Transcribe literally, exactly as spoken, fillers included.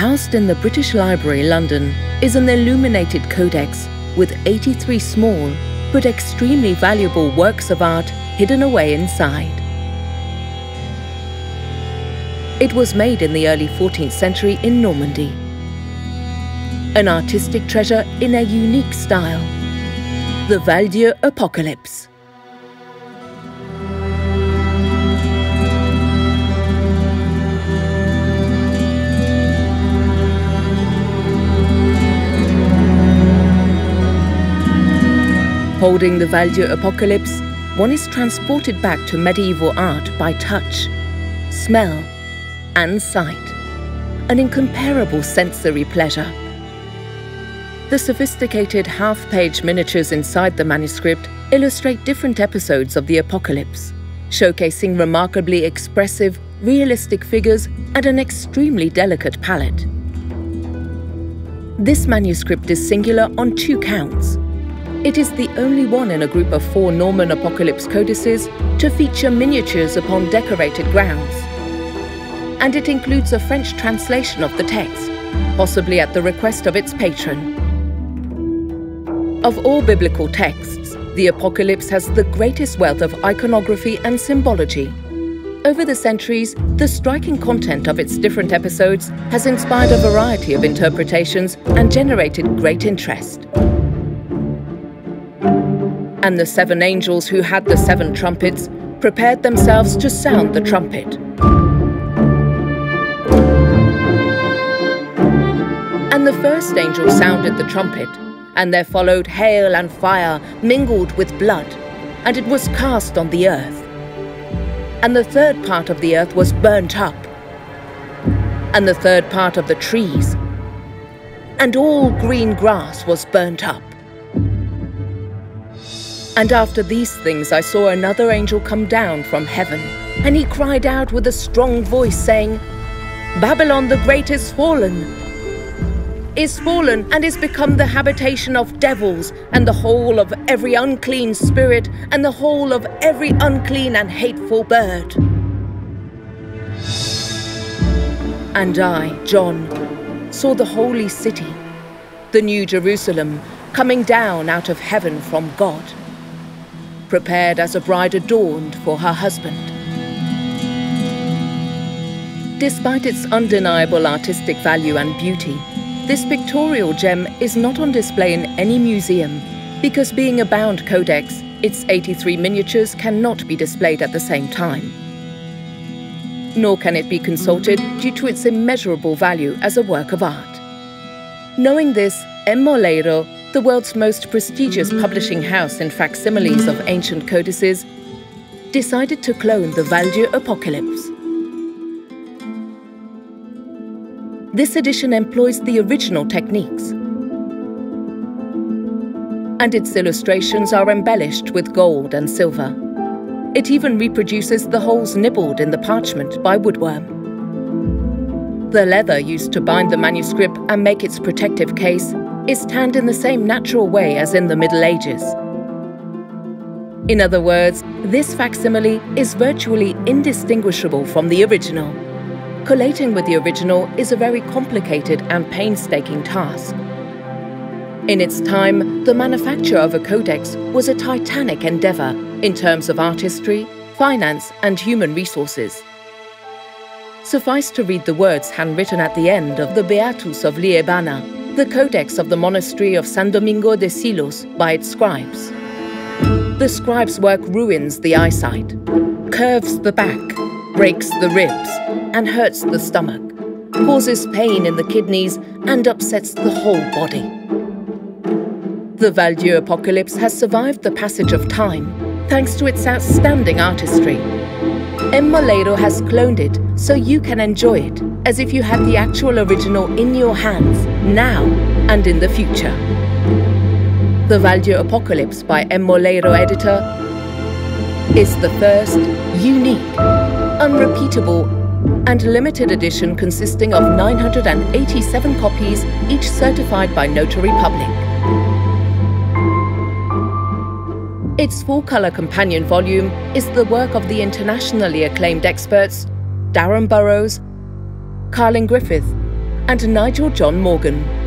Housed in the British Library, London, is an illuminated codex with eighty-three small but extremely valuable works of art hidden away inside. It was made in the early fourteenth century in Normandy. An artistic treasure in a unique style, the Val-Dieu Apocalypse. Holding the Val-Dieu Apocalypse, one is transported back to medieval art by touch, smell, and sight, an incomparable sensory pleasure. The sophisticated half-page miniatures inside the manuscript illustrate different episodes of the apocalypse, showcasing remarkably expressive, realistic figures and an extremely delicate palette. This manuscript is singular on two counts. It is the only one in a group of four Norman apocalypse codices to feature miniatures upon decorated grounds. And it includes a French translation of the text, possibly at the request of its patron. Of all biblical texts, the Apocalypse has the greatest wealth of iconography and symbology. Over the centuries, the striking content of its different episodes has inspired a variety of interpretations and generated great interest. And the seven angels who had the seven trumpets prepared themselves to sound the trumpet. And the first angel sounded the trumpet, and there followed hail and fire mingled with blood, and it was cast on the earth. And the third part of the earth was burnt up, and the third part of the trees, and all green grass was burnt up. And after these things I saw another angel come down from heaven, and he cried out with a strong voice, saying, Babylon the Great is fallen, is fallen, and is become the habitation of devils, and the whole of every unclean spirit, and the whole of every unclean and hateful bird. And I, John, saw the holy city, the new Jerusalem, coming down out of heaven from God, prepared as a bride adorned for her husband. Despite its undeniable artistic value and beauty, this pictorial gem is not on display in any museum because, being a bound codex, its eighty-three miniatures cannot be displayed at the same time. Nor can it be consulted due to its immeasurable value as a work of art. Knowing this, M. Moleiro, the world's most prestigious publishing house in facsimiles of ancient codices, decided to clone the Val-Dieu Apocalypse. This edition employs the original techniques, and its illustrations are embellished with gold and silver. It even reproduces the holes nibbled in the parchment by woodworm. The leather used to bind the manuscript and make its protective case is tanned in the same natural way as in the Middle Ages. In other words, this facsimile is virtually indistinguishable from the original. Collating with the original is a very complicated and painstaking task. In its time, the manufacture of a codex was a titanic endeavor in terms of artistry, finance, and human resources. Suffice to read the words handwritten at the end of the Beatus of Liebana, the codex of the monastery of San Domingo de Silos, by its scribes. The scribe's work ruins the eyesight, curves the back, breaks the ribs, and hurts the stomach, causes pain in the kidneys, and upsets the whole body. The Val-Dieu Apocalypse has survived the passage of time thanks to its outstanding artistry. M. Moleiro has cloned it so you can enjoy it as if you had the actual original in your hands now and in the future. The Val-Dieu Apocalypse by M. Moleiro editor is the first, unique, unrepeatable and limited edition consisting of nine hundred eighty-seven copies, each certified by notary public. Its full-colour companion volume is the work of the internationally acclaimed experts Darren Burroughs, Carlin Griffith, and Nigel John Morgan.